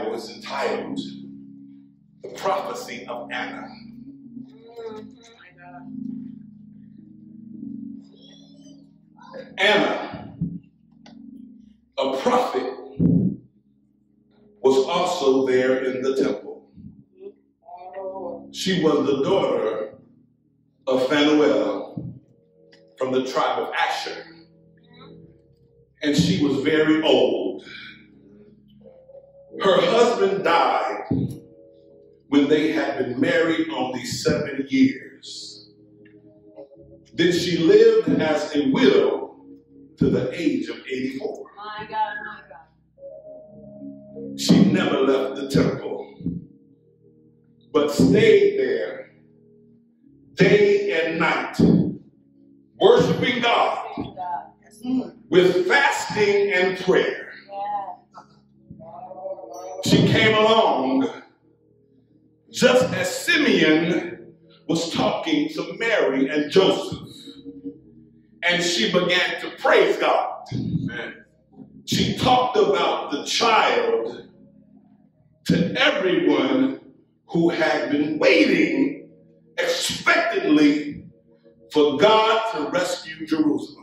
Bible is entitled The Prophecy of Anna. Anna, a prophet, was also there in the temple. She was the daughter of Phanuel from the tribe of Asher. And she was very old. Her husband died when they had been married only 7 years. Then she lived as a widow to the age of 84. My God, my God. She never left the temple, but stayed there day and night, worshiping God with fasting and prayer. She came along just as Simeon was talking to Mary and Joseph, and she began to praise God. Amen. She talked about the child to everyone who had been waiting expectantly for God to rescue Jerusalem.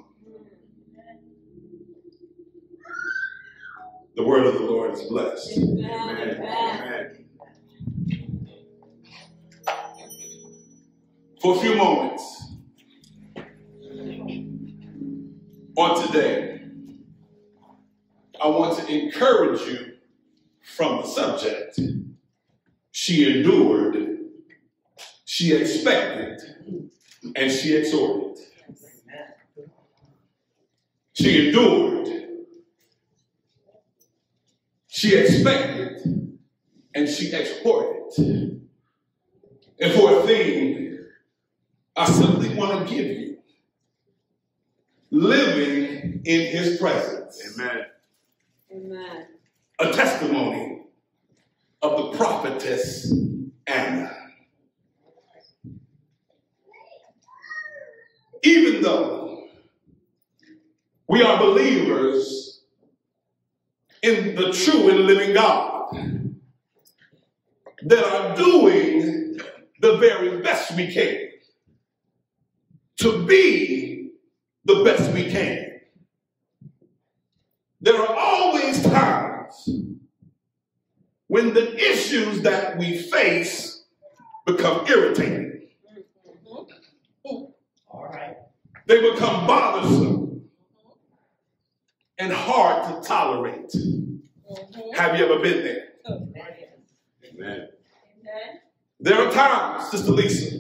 The word of the Lord is blessed. Amen. Amen. Amen. For a few moments on today, I want to encourage you from the subject. She endured, she expected, and she exhorted. She endured, she expected, and she exhorted. And for a theme, I simply want to give you living in his presence. Amen. Amen. A testimony of the prophetess Anna. Even though we are believers in the true and living God, that are doing the very best we can to be the best we can, there are always times when the issues that we face become irritating. All right. They become bothersome and hard to tolerate. Mm-hmm. Have you ever been there? Okay. Amen. Amen. There are times, Sister Lisa,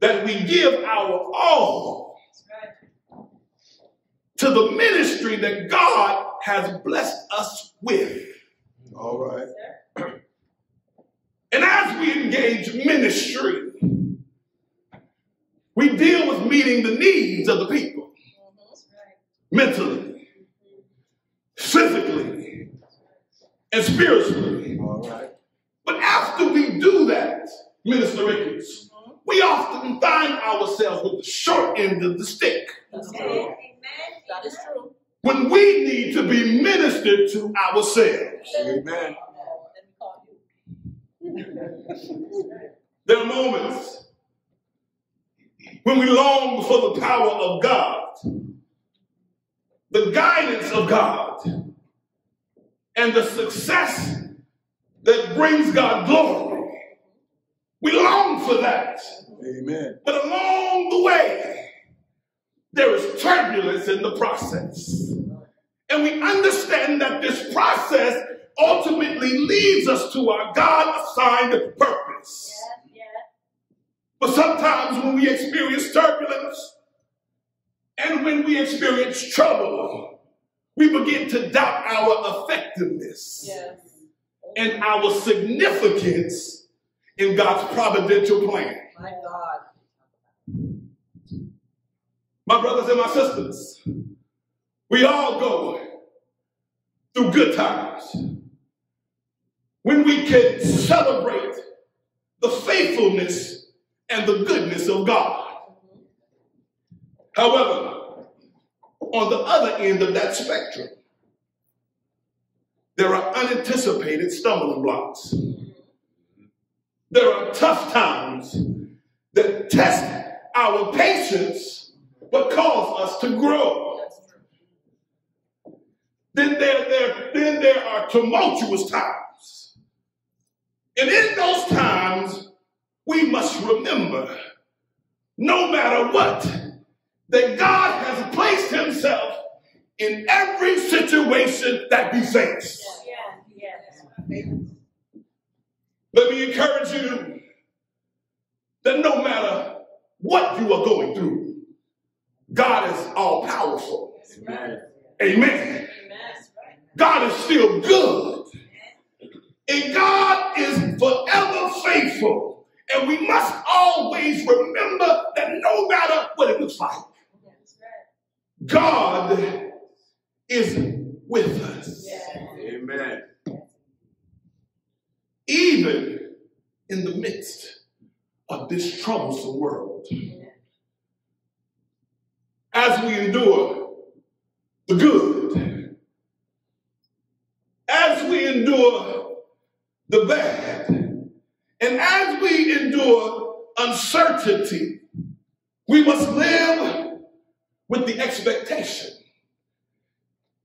that we give our all to the ministry that God has blessed us with. All right. Yes, and as we engage ministry, we deal with meeting the needs of the people. Mentally, physically, and spiritually. All right. But after we do that, Minister Richards, we often find ourselves with the short end of the stick. Amen. That is true. When we need to be ministered to ourselves. Amen. There are moments when we long for the power of God, the guidance of God, and the success that brings God glory. We long for that. Amen. But along the way, there is turbulence in the process. And we understand that this process ultimately leads us to our God-assigned purpose. Yeah, yeah. But sometimes when we experience turbulence, and when we experience trouble, we begin to doubt our effectiveness, yes, and our significance in God's providential plan. My God. My brothers and my sisters, we all go through good times when we can celebrate the faithfulness and the goodness of God. However, on the other end of that spectrum, There are unanticipated stumbling blocks. There are tough times that test our patience but cause us to grow. Then there are tumultuous times. And in those times, we must remember, no matter what, that God has placed himself in every situation that we face. Let me encourage you that no matter what you are going through, God is all powerful. Amen. Amen. God is still good. And God is forever faithful. And we must always remember that no matter what it looks like, God is with us. Amen. Even in the midst of this troublesome world, as we endure the good, as we endure the bad, and as we endure uncertainty, we must live with the expectation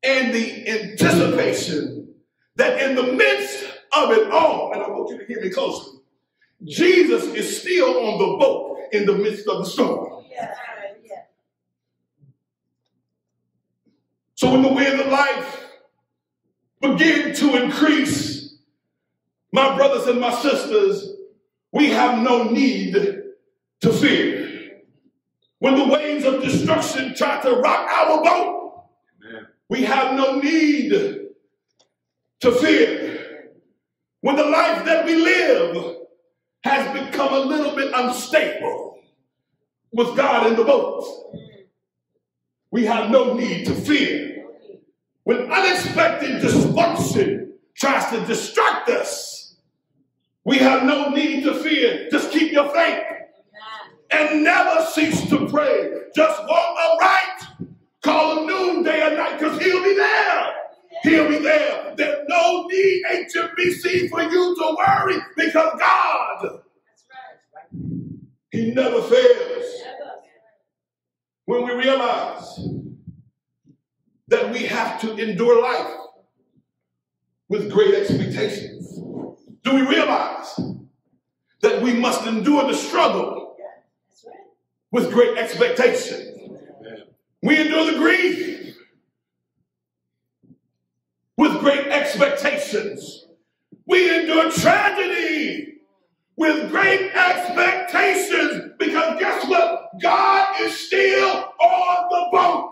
and the anticipation that in the midst of it all, and I want you to hear me closely, Jesus is still on the boat in the midst of the storm. So when the winds of life begin to increase, my brothers and my sisters, we have no need to fear. When the waves of destruction try to rock our boat, we have no need to fear. When the life that we live has become a little bit unstable with God in the boat, we have no need to fear. When unexpected dysfunction tries to distract us, we have no need to fear. Just keep your faith and never cease to pray. Just walk upright, call him noon, day or night, because he'll be there. He'll be there. There's no need, HBC, for you to worry, because God, he never fails. When we realize that we have to endure life with great expectations, do we realize that we must endure the struggle with great expectations? We endure the grief with great expectations. We endure tragedy with great expectations, because guess what? God is still on the boat.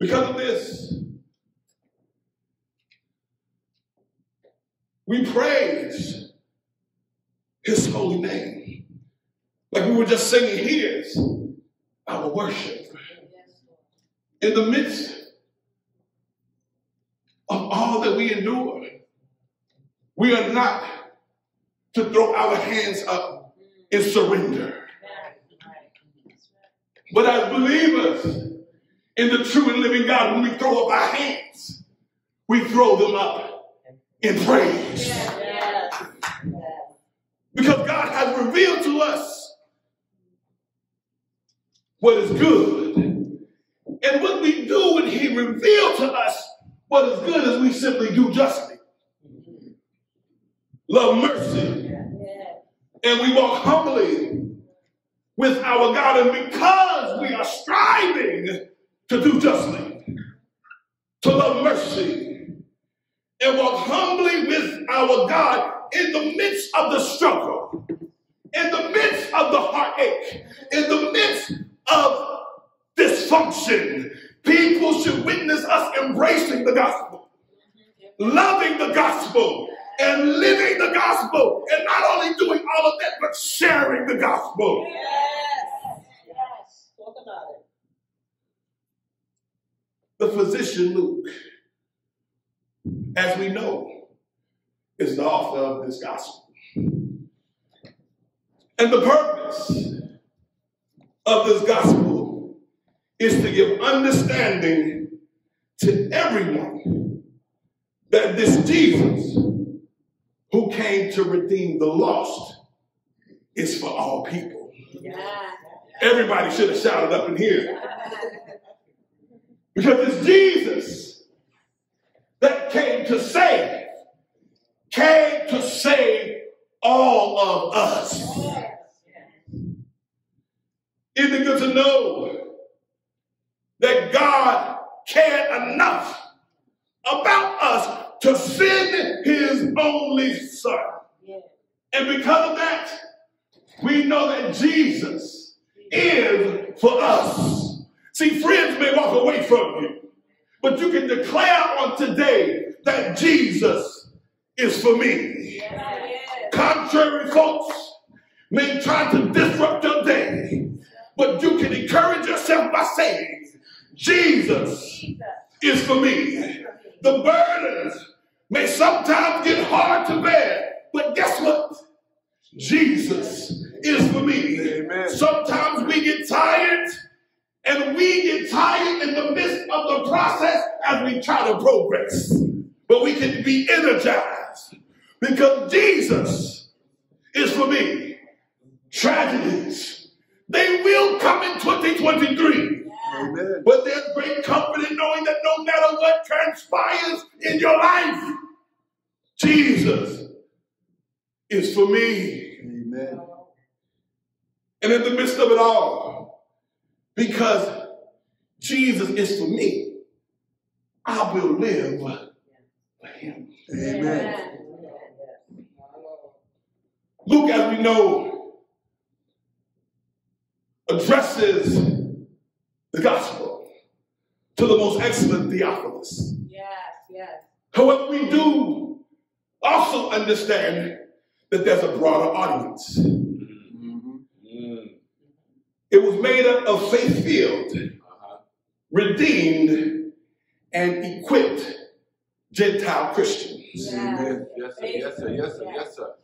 Because of this, we praise his holy name. Like we were just singing, his our worship. In the midst of all that we endure, we are not to throw our hands up in surrender. But as believers in the true and living God, when we throw up our hands, we throw them up in praise. Because God has revealed to us what is good. And what we do when he revealed to us what is good is we simply do justly, love mercy, and we walk humbly with our God. And because we are striving to do justly, to love mercy, and walk humbly with our God, in the midst of the struggle, in the midst of the heartache, in the midst of dysfunction, people should witness us embracing the gospel, loving the gospel, and living the gospel, and not only doing all of that, but sharing the gospel. Talk about it. The physician Luke, as we know, is the author of this gospel. And the purpose of this gospel is to give understanding to everyone that this Jesus who came to redeem the lost is for all people. Yeah. Everybody should have shouted up in here. Because it's Jesus that came to save all of us. Isn't it good to know that God cared enough about us to send his only son? And because of that, we know that Jesus is for us. See, friends may walk away from you, but you can declare on today that Jesus is for me. Contrary folks may try to disrupt your day, but you can encourage yourself by saying, Jesus is for me. The burdens may sometimes get hard to bear, but guess what? Jesus is for me. Amen. Sometimes we get tired, and we get tired in the midst of the process as we try to progress. But we can be energized because Jesus is for me. Tragedies, they will come in 2023. Amen. But there's great comfort in knowing that no matter what transpires in your life, Jesus is for me. Amen. And in the midst of it all, because Jesus is for me, I will live for him. Amen. Luke, as we know, addresses the gospel to the most excellent Theophilus. Yes, yes. However, we do also understand that there's a broader audience. Mm-hmm. Mm. It was made up of faith-filled, redeemed, and equipped Gentile Christians. Yes, amen. Yes, sir. Yes, sir. Yes, sir. Yes, sir.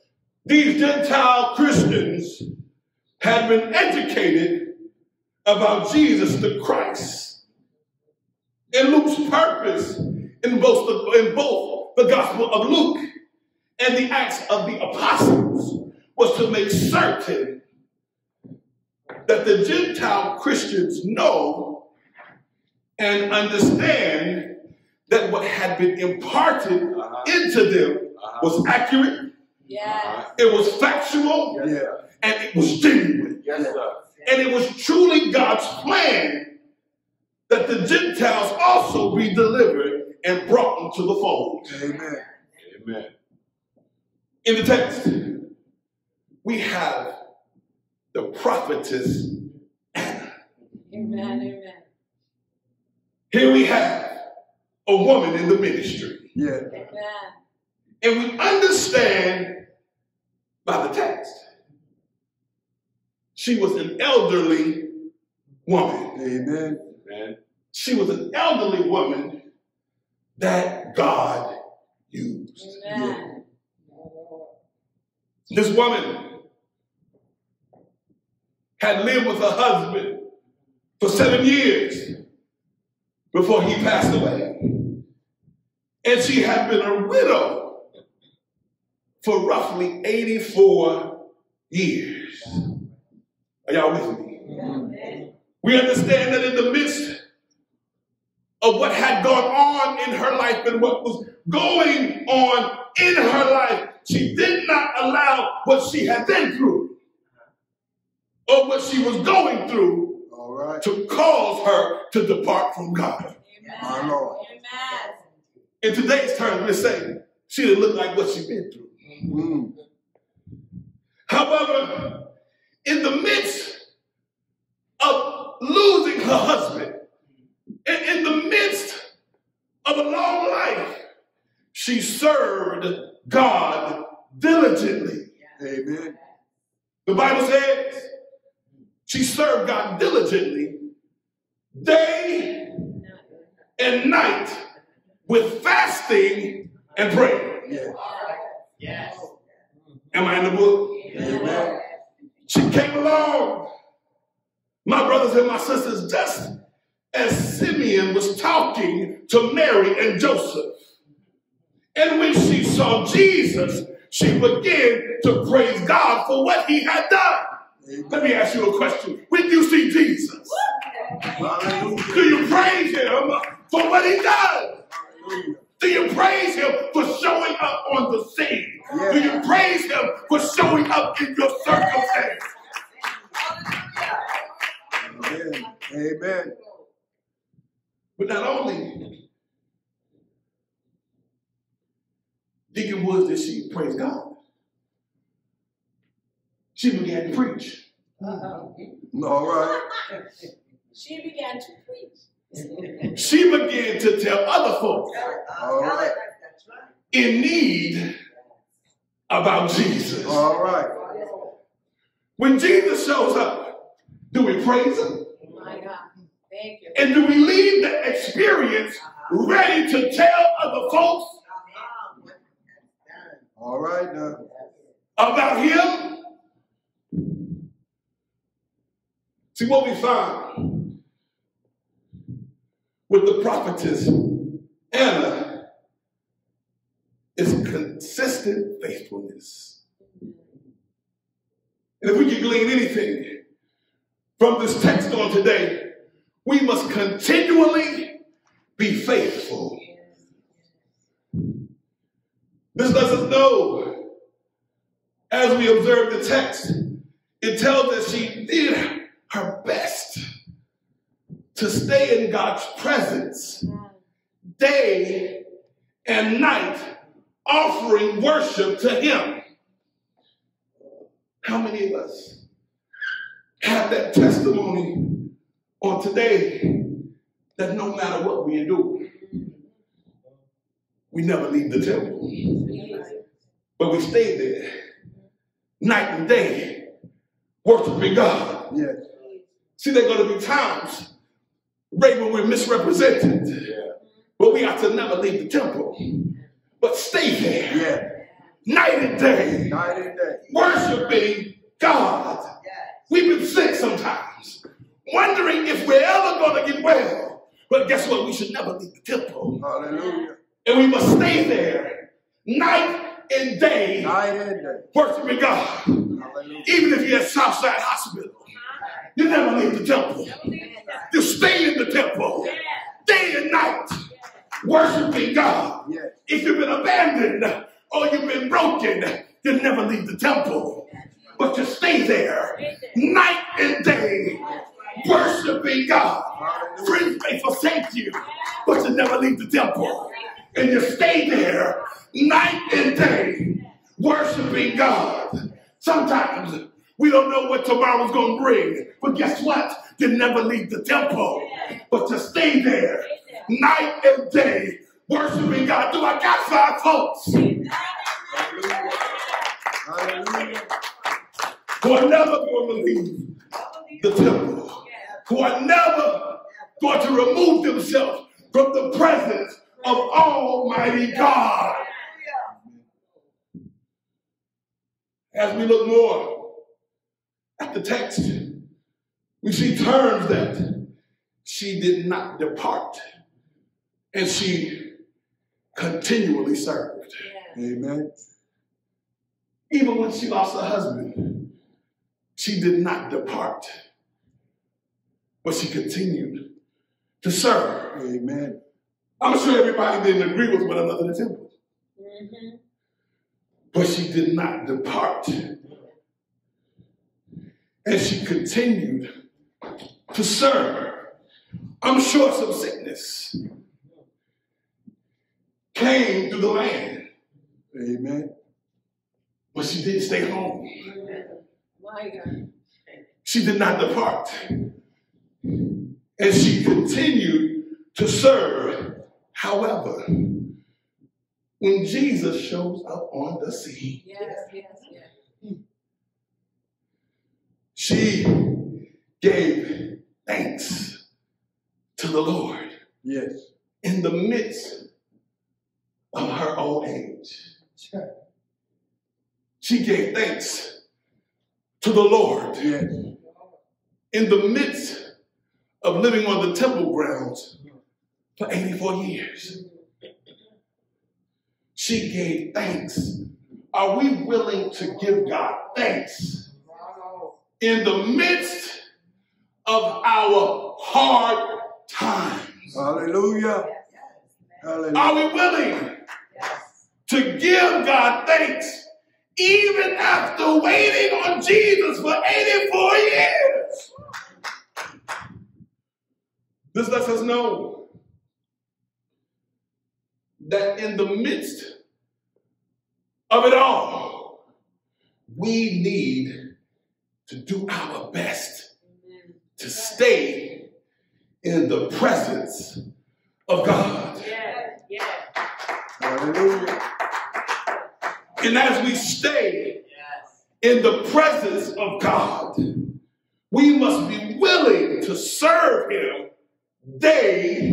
These Gentile Christians had been educated about Jesus the Christ. And Luke's purpose in both the Gospel of Luke and the Acts of the Apostles was to make certain that the Gentile Christians know and understand that what had been imparted into them was accurate, it was factual, and it was genuine. Yes, sir. And it was truly God's plan that the Gentiles also be delivered and brought into the fold. Amen. Amen. In the text, we have the prophetess Anna. Amen. Amen. Here we have a woman in the ministry. Yeah. Amen. And we understand by the text, she was an elderly woman. Amen. Amen. She was an elderly woman that God used. Amen. This woman had lived with her husband for 7 years before he passed away. And she had been a widow for roughly 84 years. Are y'all with me? Yeah. We understand that in the midst of what had gone on in her life and what was going on in her life, she did not allow what she had been through or what she was going through to cause her to depart from God. Amen. My Lord. Amen. In today's terms, we're saying she didn't look like what she'd been through. However, in the midst of losing her husband, and in the midst of a long life, she served God diligently. Amen. The Bible says she served God diligently day and night with fasting and prayer. Yes. Am I in the book? Amen. She came along, my brothers and my sisters, just as Simeon was talking to Mary and Joseph. And when she saw Jesus, she began to praise God for what he had done. Let me ask you a question. When you see Jesus, do you praise him for what he does? Do you praise him for showing up on the scene? Do you praise him for showing up in your circumstance? Amen. Amen. But not only Deacon Woods did she praise God, she began to preach. All right. She began to preach. She began to tell other folks in need about Jesus. All right. When Jesus shows up, do we praise him? Oh my God. Thank you. And do we leave the experience ready to tell other folks about him? See, what we find with the prophetess Anna is consistent faithfulness. And if we can glean anything from this text on today, we must continually be faithful. This lets us know, as we observe the text, it tells us she did her best to stay in God's presence day and night, offering worship to him. How many of us have that testimony on today that no matter what we do, we never leave the temple, but we stay there night and day worshiping God? Yes. See, there are going to be times when we're misrepresented, but we ought to never leave the temple, but stay there night and day, worshiping God. We've been sick sometimes, wondering if we're ever going to get well. But guess what? We should never leave the temple. Hallelujah. And we must stay there night and day, worshiping God. Hallelujah. Even if you're at Southside Hospital, you never leave the temple. You stay in the temple day and night, worshiping God. If you've been abandoned or you've been broken, you never leave the temple, but you stay there night and day, worshiping God. Friends may forsake you, but you never leave the temple. And you stay there night and day, worshiping God. Sometimes we don't know what tomorrow's going to bring, but guess what? You never leave the temple, but you stay there night and day, worshiping God. Do I got five folks who are never going to leave the temple, who are never going to remove themselves from the presence of Almighty God? As we look more at the text, we see terms that she did not depart and she continually served. Amen. Even when she lost her husband, she did not depart, but she continued to serve. Amen. I'm sure everybody didn't agree with one another in the temple. But she did not depart. And she continued to serve. I'm sure some sickness came through the land. Amen. But she didn't stay home. My God. She did not depart. And she continued to serve. However, when Jesus shows up on the scene, she gave thanks to the Lord in the midst of her old age. She gave thanks to the Lord in the midst of living on the temple grounds for 84 years. She gave thanks. Are we willing to give God thanks in the midst of our hard times? Hallelujah. Hallelujah. Are we willing to give God thanks even after waiting on Jesus for 84 years? This lets us know that in the midst of it all, we need to do our best to stay in the presence of God. Yes, yes. Hallelujah. And as we stay in the presence of God, we must be willing to serve Him day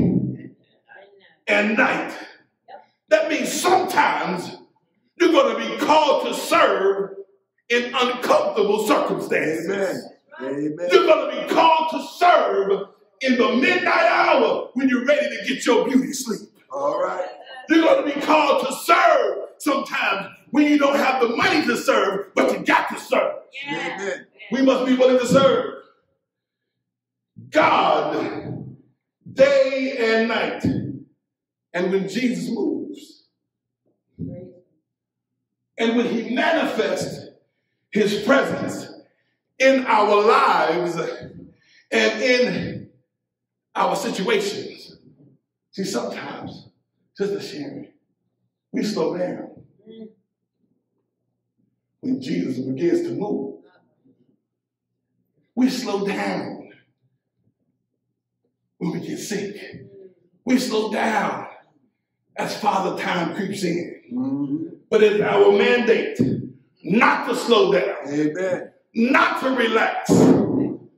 and night. That means sometimes you're going to be called to serve in uncomfortable circumstances. Amen. Amen. You're going to be called to serve in the midnight hour when you're ready to get your beauty sleep. All right. You're going to be called to serve sometimes when you don't have the money to serve, but you got to serve. Yeah. Amen. We must be willing to serve God day and night. And when Jesus moves, and when He manifests His presence in our lives and in our situations, see, sometimes, Sister Sherry, we slow down. When Jesus begins to move, we slow down. When we get sick, we slow down as Father Time creeps in. But it's our mandate not to slow down, not to relax.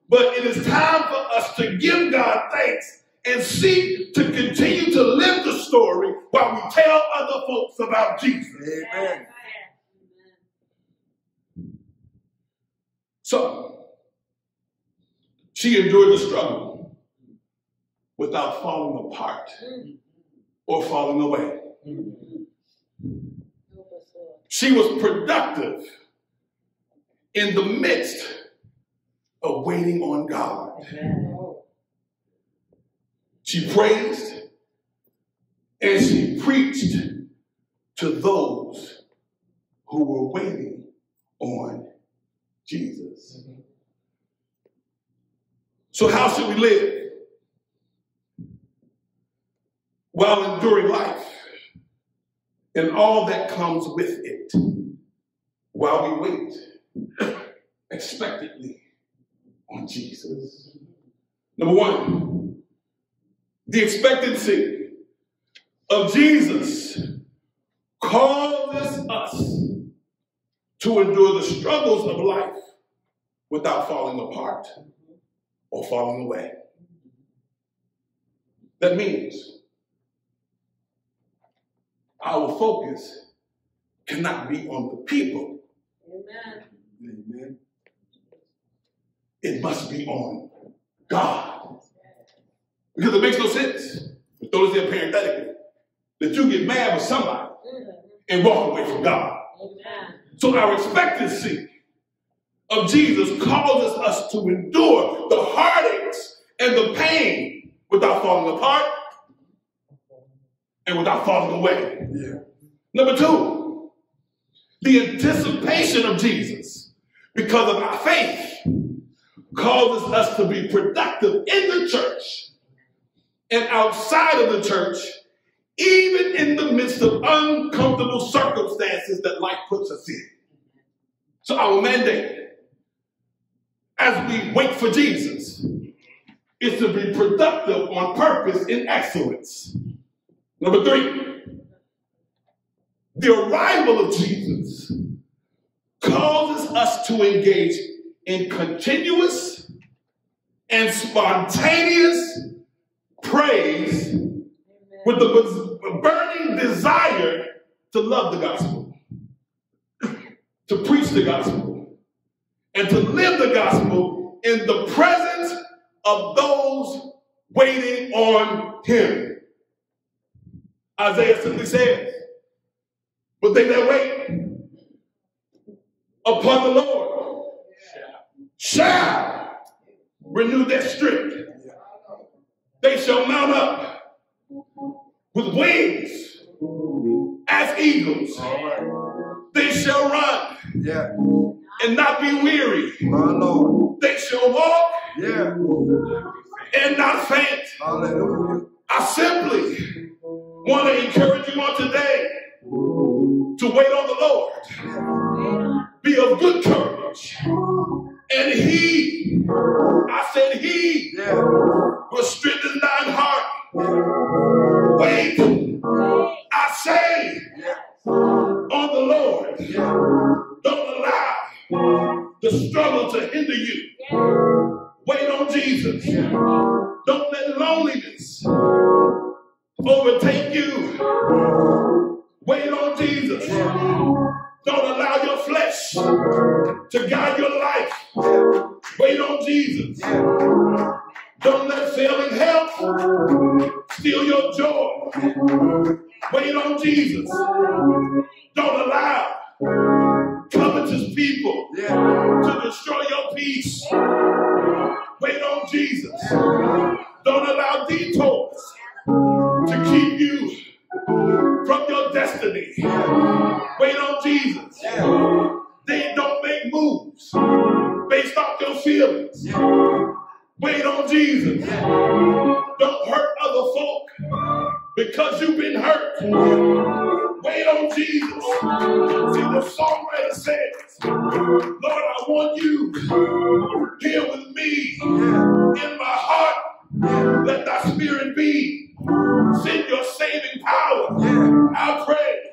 But it is time for us to give God thanks and seek to continue to live the story while we tell other folks about Jesus. Amen. So, she endured the struggle without falling apart or falling away. She was productive in the midst of waiting on God. She praised and she preached to those who were waiting on Jesus. So how should we live while enduring life and all that comes with it while we wait expectantly on Jesus? Number one, the expectancy of Jesus causes us to endure the struggles of life without falling apart or falling away. That means our focus cannot be on the people. Amen. Amen. It must be on God. Because it makes no sense, I throw this in parenthetically, that you get mad with somebody and walk away from God. Amen. So our expectancy of Jesus causes us to endure the heartaches and the pain without falling apart and without falling away. Yeah. Number two, the anticipation of Jesus, because of our faith, causes us to be productive in the church and outside of the church, even in the midst of uncomfortable circumstances that life puts us in. So our mandate, as we wait for Jesus, is to be productive on purpose in excellence. Number three, the arrival of Jesus causes us to engage in continuous and spontaneous praise with the burning desire to love the gospel, to preach the gospel, and to live the gospel in the presence of those waiting on him. Isaiah simply says, but they that wait upon the Lord shall renew their strength. They shall mount up with wings as eagles. They shall run and not be weary. My Lord. They shall walk and not faint. Hallelujah. I simply want to encourage you on today to wait on the Lord. Be of good courage. And he, I said he, will strengthen thine heart. Wait, I say, on the Lord. Don't allow the struggle to hinder you. Wait on Jesus. Don't let loneliness overtake you. Wait on Jesus. Don't allow your flesh to guide your life. Wait on Jesus. Don't let failing health steal your joy. Wait on Jesus. Don't allow covetous people to destroy your peace. Wait on Jesus. Don't allow detours to keep you from your destiny. Wait on Jesus. Then don't make moves based off your feelings. Wait on Jesus. Don't hurt other folk because you've been hurt. Wait on Jesus. See, the songwriter says, Lord, I want you here with me in my heart. Let thy spirit be. Send your saving power. I pray.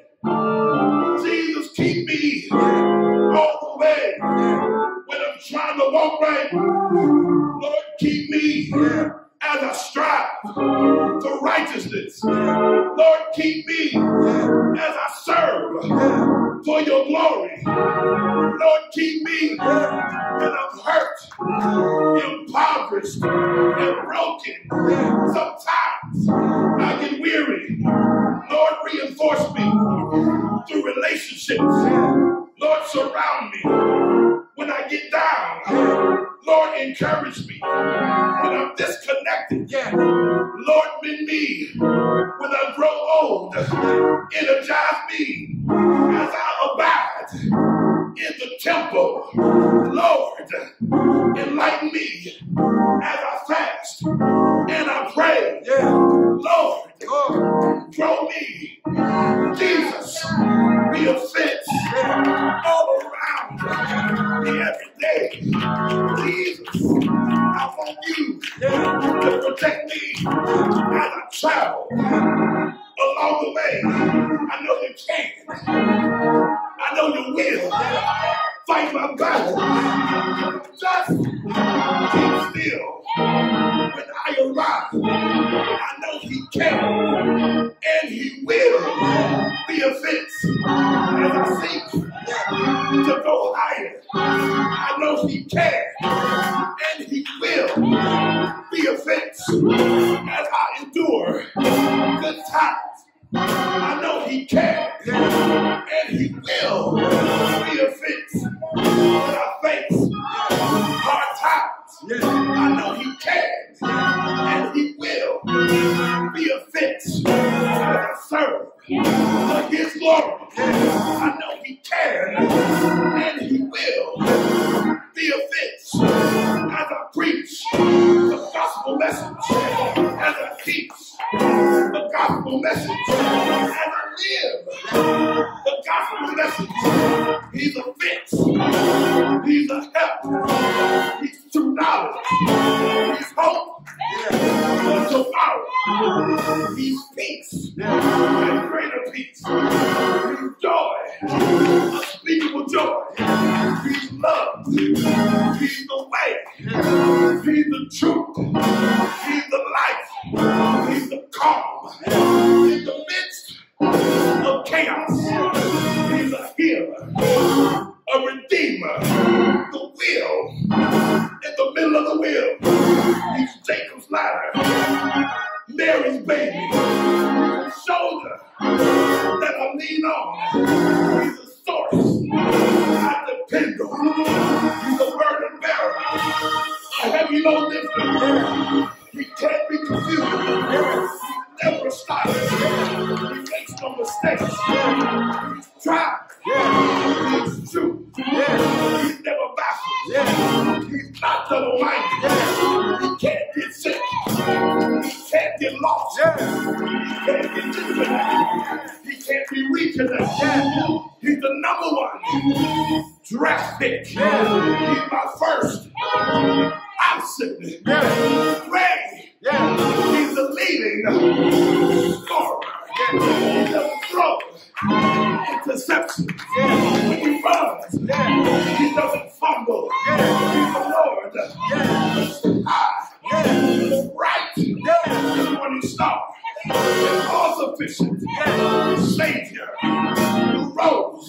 Jesus, keep me all the way when I'm trying to walk right. Lord, keep me as I strive to righteousness. Lord, keep me as I serve for your glory. Lord, keep me when I'm hurt, impoverished, and broken. Sometimes I get weary. Lord, reinforce me through relationships. Lord, surround me when I get down. Lord, encourage me when I'm disconnected. Lord, mend me when I grow old. Energize me as I abide in the temple. Lord, enlighten me as I fast and I pray. Lord, grow me. Jesus, be a fence all around me every day. Jesus, I want you to protect me as I travel along the way. I know you can. I know you will. Fight my battle. Just keep still. When I arrive, I know he can and he will be a fence as I seek to go higher. I know he can and he will be a fence as I endure good times. I know he can and he will be a fence when I face hard times. I know he can and he will be a fence that I serve for his glory. I know he can and he will be a fence as I preach the gospel message, as I teach the gospel message, as I live the gospel message. He's a fence. He's a help. He's true knowledge. He's hope for tomorrow. He's peace and greater peace. He's joy, unspeakable joy. He's love. He's the way. He's the truth. He's the life. He's the calm. He's the midst of chaos. He's a healer, a redeemer, the will in the middle of the will. He belong. He's the source I depend on. He's the burden bearer. I have you know this before. We can't be confused. We never stop. We make no mistakes. He's tried. He's true. He's never baffled. He's not double-minded. He can't get sick. He can't get lost. He can't get disconnected. He can't be reconnected. He's the number one. Drastic. He's my first. I'm sitting. Ready. He's the leading scorer. He's the throw. Interception. When he runs, he doesn't fumble. He's the Lord. Right. The morning star. All sufficient. Savior. The rose.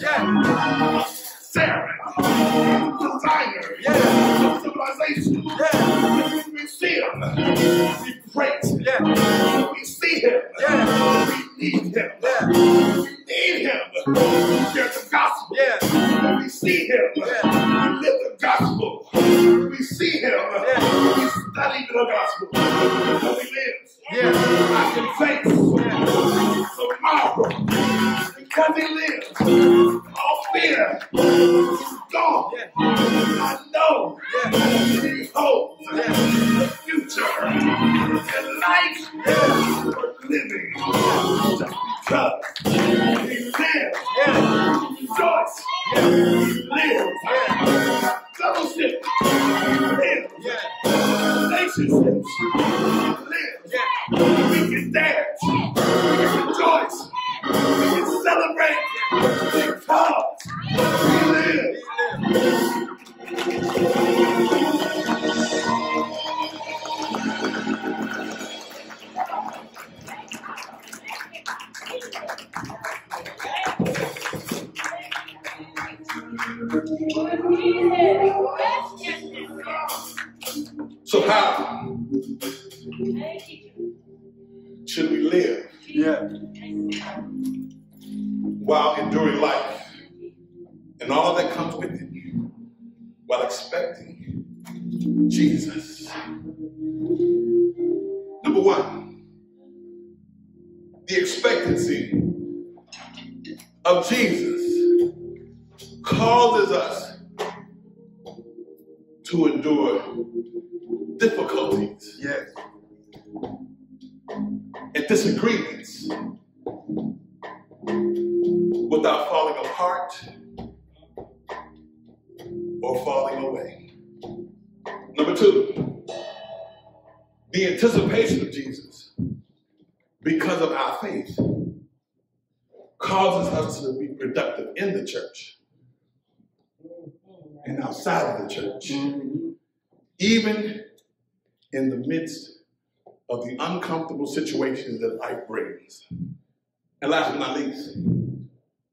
Sarah. Desire. Civilization. We see him. We pray. We see him. We need him. We need him. We share the gospel. We see him. We live the gospel. We see him. We study the gospel. So he lives. I can face tomorrow. Because he lives. All fear is gone. I know. He holds the future and life worth living. Just because he lives. Rejoice. He lives. Fellowship. He lives. Relationships. He lives. We can dance. We can rejoice. We can celebrate because he lives. So how should we live? Yeah. While enduring life and all that comes with it, while expecting Jesus. Number one, the expectancy of Jesus causes us to endure difficulties, yes, and disagreements, without falling apart or falling away. Number two, the anticipation of Jesus, because of our faith, causes us to be productive in the church and outside of the church, even in the midst of the uncomfortable situations that life brings. And last but not least,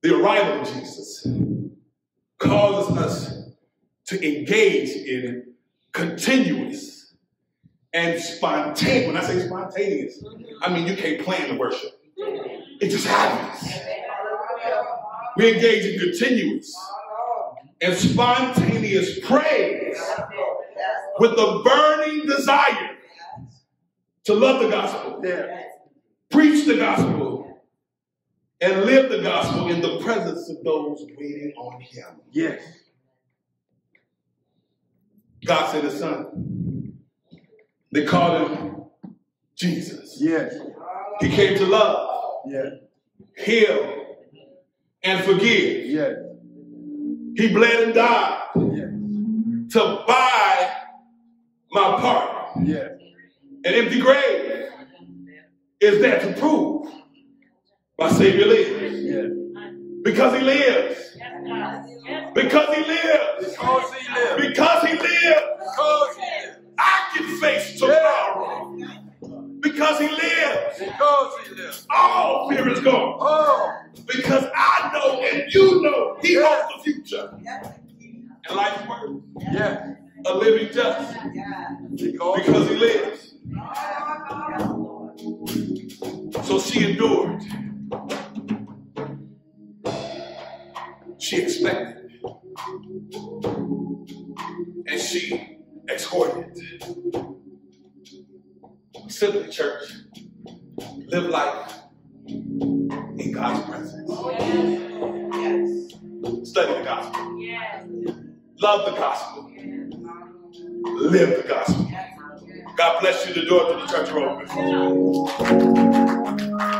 the arrival of Jesus causes us to engage in continuous and spontaneous. When I say spontaneous, I mean you can't plan the worship. It just happens. We engage in continuous and spontaneous praise with a burning desire to love the gospel, preach the gospel, and live the gospel in the presence of those waiting on him. Yes. God sent his son. They called him Jesus. Yes. He came to love, yes, heal, and forgive. Yes. He bled and died, yes, to buy my pardon. Yes. An empty grave is there to prove my Savior lives. Yeah. Because he lives. Yes. Because he lives. Because he lives. Because he lives. I can face tomorrow. Yeah. Because he lives. Because he lives. All fear is gone. Oh. Because I know and you know he holds the future. Yeah. And life's worth. Yeah. A living death. Yeah. Because he lives. So she endured. she expected, and she exhorted. Simply, church, live life in God's presence. Yes. Yes. Study the gospel. Yes. Love the gospel. Yes. Live the gospel. Yes. God bless you. The door to the church are open.